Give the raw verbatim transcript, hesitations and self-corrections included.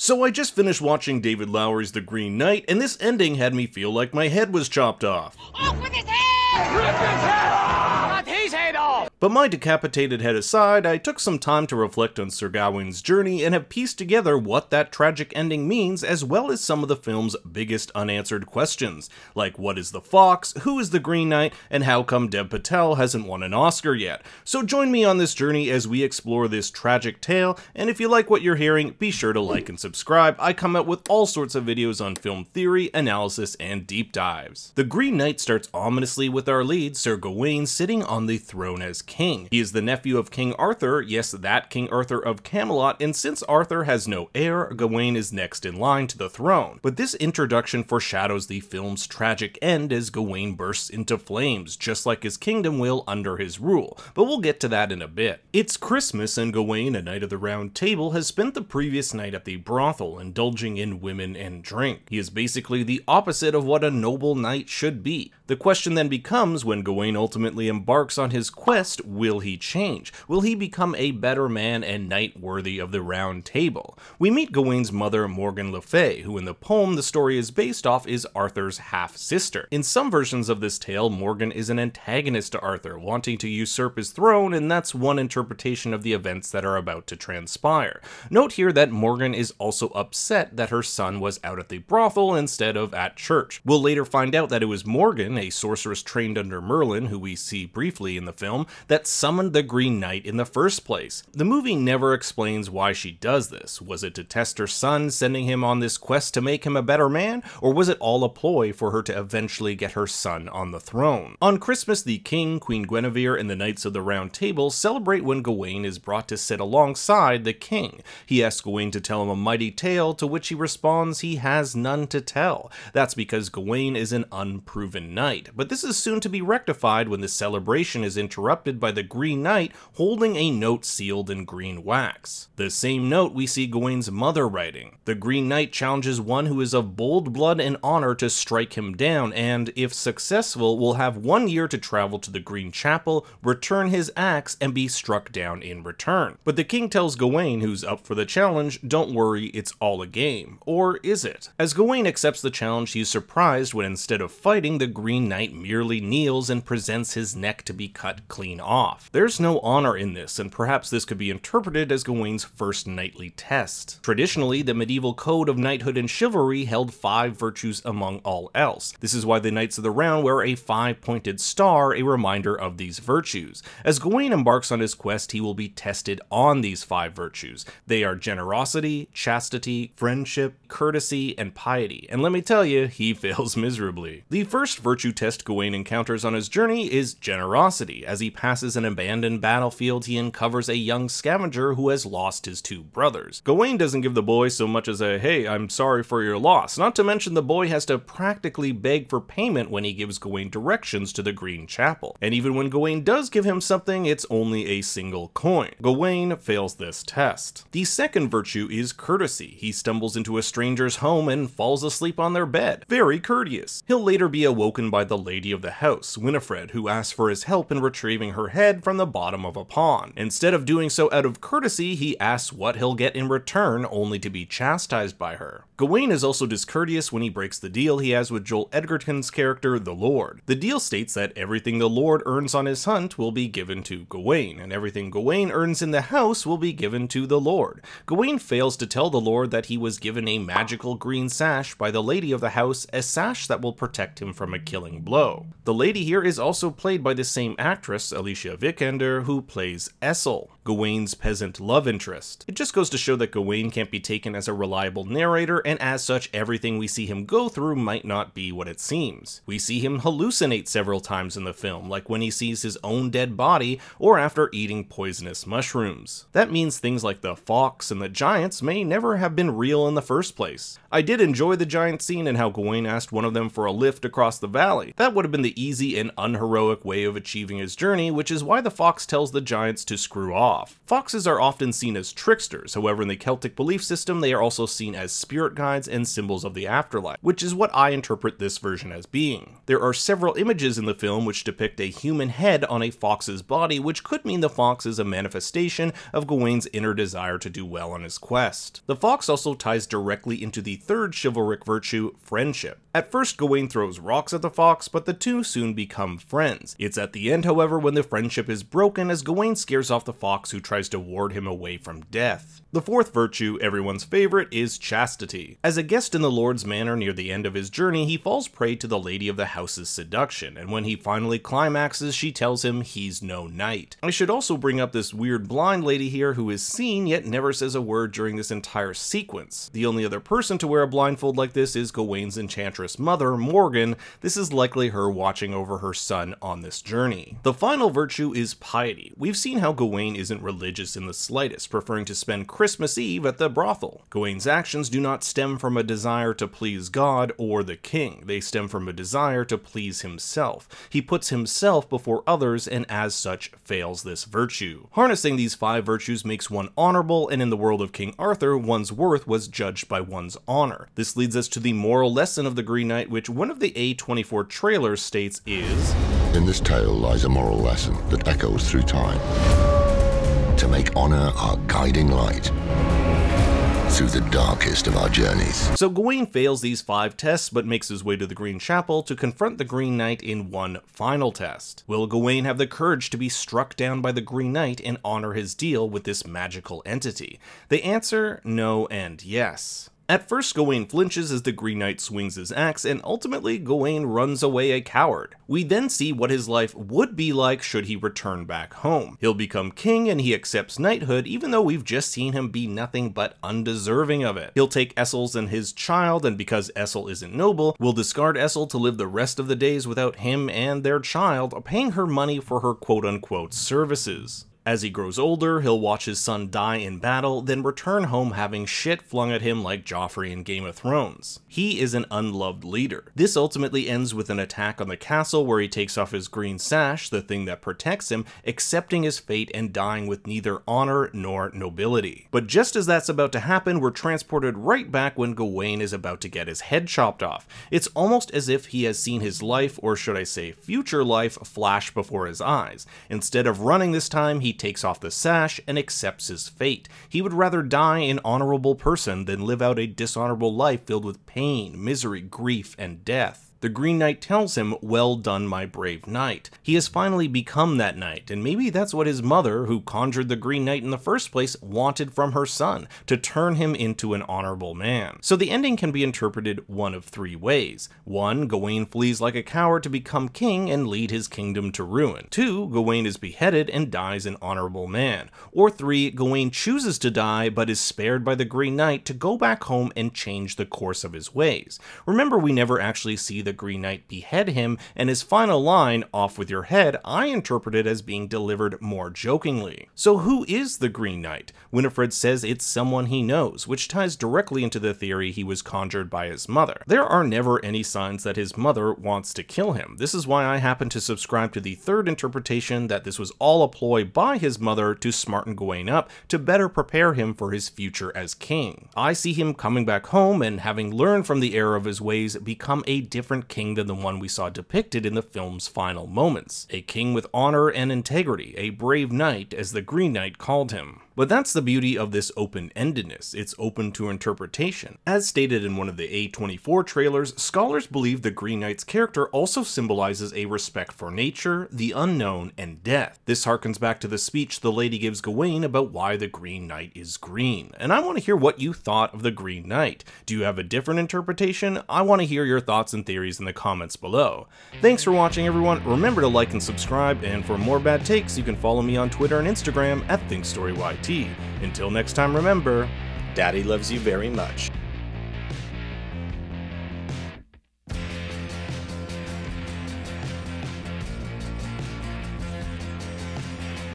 So I just finished watching David Lowery's The Green Knight, and this ending had me feel like my head was chopped off. Off with his head! Rip his head off! Cut his head off! But my decapitated head aside, I took some time to reflect on Sir Gawain's journey and have pieced together what that tragic ending means, as well as some of the film's biggest unanswered questions, like what is the Fox, who is the Green Knight, and how come Dev Patel hasn't won an Oscar yet. So join me on this journey as we explore this tragic tale, and if you like what you're hearing, be sure to like and subscribe. I come out with all sorts of videos on film theory, analysis, and deep dives. The Green Knight starts ominously with our lead, Sir Gawain, sitting on the throne as king. He is the nephew of King Arthur, yes, that King Arthur of Camelot, and since Arthur has no heir, Gawain is next in line to the throne. But this introduction foreshadows the film's tragic end as Gawain bursts into flames, just like his kingdom will under his rule, but we'll get to that in a bit. It's Christmas, and Gawain, a knight of the Round Table, has spent the previous night at the brothel, indulging in women and drink. He is basically the opposite of what a noble knight should be. The question then becomes, when Gawain ultimately embarks on his quest, will he change? Will he become a better man and knight worthy of the Round Table? We meet Gawain's mother, Morgan Le Fay, who in the poem the story is based off is Arthur's half-sister. In some versions of this tale, Morgan is an antagonist to Arthur, wanting to usurp his throne, and that's one interpretation of the events that are about to transpire. Note here that Morgan is also upset that her son was out at the brothel instead of at church. We'll later find out that it was Morgan, a sorceress trained under Merlin, who we see briefly in the film, that summoned the Green Knight in the first place. The movie never explains why she does this. Was it to test her son, sending him on this quest to make him a better man, or was it all a ploy for her to eventually get her son on the throne? On Christmas, the King, Queen Guinevere, and the Knights of the Round Table celebrate when Gawain is brought to sit alongside the King. He asks Gawain to tell him a mighty tale, to which he responds he has none to tell. That's because Gawain is an unproven knight, but this is soon to be rectified when the celebration is interrupted by the Green Knight holding a note sealed in green wax. The same note we see Gawain's mother writing. The Green Knight challenges one who is of bold blood and honor to strike him down, and if successful, will have one year to travel to the Green Chapel, return his axe, and be struck down in return. But the king tells Gawain, who's up for the challenge, don't worry, it's all a game. Or is it? As Gawain accepts the challenge, he's surprised when instead of fighting, the Green Knight merely kneels and presents his neck to be cut clean off. Off. There's no honor in this, and perhaps this could be interpreted as Gawain's first knightly test. Traditionally, the medieval code of knighthood and chivalry held five virtues among all else. This is why the Knights of the Round wear a five-pointed star, a reminder of these virtues. As Gawain embarks on his quest, he will be tested on these five virtues. They are generosity, chastity, friendship, courtesy, and piety. And let me tell you, he fails miserably. The first virtue test Gawain encounters on his journey is generosity, as he passes Passes an abandoned battlefield, he uncovers a young scavenger who has lost his two brothers. Gawain doesn't give the boy so much as a, hey, I'm sorry for your loss, not to mention the boy has to practically beg for payment when he gives Gawain directions to the Green Chapel. And even when Gawain does give him something, it's only a single coin. Gawain fails this test. The second virtue is courtesy. He stumbles into a stranger's home and falls asleep on their bed. Very courteous. He'll later be awoken by the lady of the house, Winifred, who asks for his help in retrieving her head from the bottom of a pond. Instead of doing so out of courtesy, he asks what he'll get in return, only to be chastised by her. Gawain is also discourteous when he breaks the deal he has with Joel Edgerton's character, the Lord. The deal states that everything the Lord earns on his hunt will be given to Gawain, and everything Gawain earns in the house will be given to the Lord. Gawain fails to tell the Lord that he was given a magical green sash by the lady of the house, a sash that will protect him from a killing blow. The lady here is also played by the same actress, Alicia Vikander, who plays Essel, Gawain's peasant love interest. It just goes to show that Gawain can't be taken as a reliable narrator, and as such, everything we see him go through might not be what it seems. We see him hallucinate several times in the film, like when he sees his own dead body or after eating poisonous mushrooms. That means things like the fox and the giants may never have been real in the first place. I did enjoy the giant scene and how Gawain asked one of them for a lift across the valley, valley. That would have been the easy and unheroic way of achieving his journey, which is why the fox tells the giants to screw off. Foxes are often seen as tricksters, however in the Celtic belief system they are also seen as spirit guides and symbols of the afterlife, which is what I interpret this version as being. There are several images in the film which depict a human head on a fox's body, which could mean the fox is a manifestation of Gawain's inner desire to do well on his quest. The fox also ties directly into the third chivalric virtue, friendship. At first, Gawain throws rocks at the fox, but the two soon become friends. It's at the end, however, when the friendship is broken as Gawain scares off the fox who tries to ward him away from death. The fourth virtue, everyone's favorite, is chastity. As a guest in the Lord's Manor near the end of his journey, he falls prey to the Lady of the House's seduction, and when he finally climaxes, she tells him he's no knight. I should also bring up this weird blind lady here who is seen yet never says a word during this entire sequence. The only other person to wear a blindfold like this is Gawain's enchantress mother, Morgan. This is likely her watching over her son on this journey. The final virtue is piety. We've seen how Gawain isn't religious in the slightest, preferring to spend Christmas Eve at the brothel. Gawain's actions do not stem from a desire to please God or the king. They stem from a desire to please himself. He puts himself before others and as such fails this virtue. Harnessing these five virtues makes one honorable, and in the world of King Arthur, one's worth was judged by one's honor. This leads us to the moral lesson of The Green Knight, which one of the A twenty-four trailers states is, "In this tale lies a moral lesson that echoes through time. To make honor our guiding light through the darkest of our journeys." So Gawain fails these five tests, but makes his way to the Green Chapel to confront the Green Knight in one final test. Will Gawain have the courage to be struck down by the Green Knight and honor his deal with this magical entity? The answer, no and yes. At first, Gawain flinches as the Green Knight swings his axe, and ultimately, Gawain runs away a coward. We then see what his life would be like should he return back home. He'll become king, and he accepts knighthood, even though we've just seen him be nothing but undeserving of it. He'll take Essel's and his child, and because Essel isn't noble, will discard Essel to live the rest of the days without him and their child, paying her money for her quote-unquote services. As he grows older, he'll watch his son die in battle, then return home having shit flung at him like Joffrey in Game of Thrones. He is an unloved leader. This ultimately ends with an attack on the castle where he takes off his green sash, the thing that protects him, accepting his fate and dying with neither honor nor nobility. But just as that's about to happen, we're transported right back when Gawain is about to get his head chopped off. It's almost as if he has seen his life, or should I say future life, flash before his eyes. Instead of running this time, he takes off the sash and accepts his fate. He would rather die an honorable person than live out a dishonorable life filled with pain, misery, grief, and death. The Green Knight tells him, "Well done, my brave knight." He has finally become that knight, and maybe that's what his mother, who conjured the Green Knight in the first place, wanted from her son, to turn him into an honorable man. So the ending can be interpreted one of three ways. One, Gawain flees like a coward to become king and lead his kingdom to ruin. Two, Gawain is beheaded and dies an honorable man. Or three, Gawain chooses to die but is spared by the Green Knight to go back home and change the course of his ways. Remember, we never actually see the The Green Knight behead him, and his final line, "off with your head," I interpret it as being delivered more jokingly. So who is the Green Knight? Winifred says it's someone he knows, which ties directly into the theory he was conjured by his mother. There are never any signs that his mother wants to kill him. This is why I happen to subscribe to the third interpretation, that this was all a ploy by his mother to smarten Gawain up to better prepare him for his future as king. I see him coming back home and, having learned from the error of his ways, become a different king than the one we saw depicted in the film's final moments. A king with honor and integrity, a brave knight, as the Green Knight called him. But that's the beauty of this open-endedness. It's open to interpretation. As stated in one of the A twenty-four trailers, scholars believe the Green Knight's character also symbolizes a respect for nature, the unknown, and death. This harkens back to the speech the lady gives Gawain about why the Green Knight is green. And I want to hear what you thought of the Green Knight. Do you have a different interpretation? I want to hear your thoughts and theories in the comments below. Thanks for watching, everyone. Remember to like and subscribe, and for more bad takes, you can follow me on Twitter and Instagram at ThinkStoryYT. Until next time, remember, Daddy loves you very much.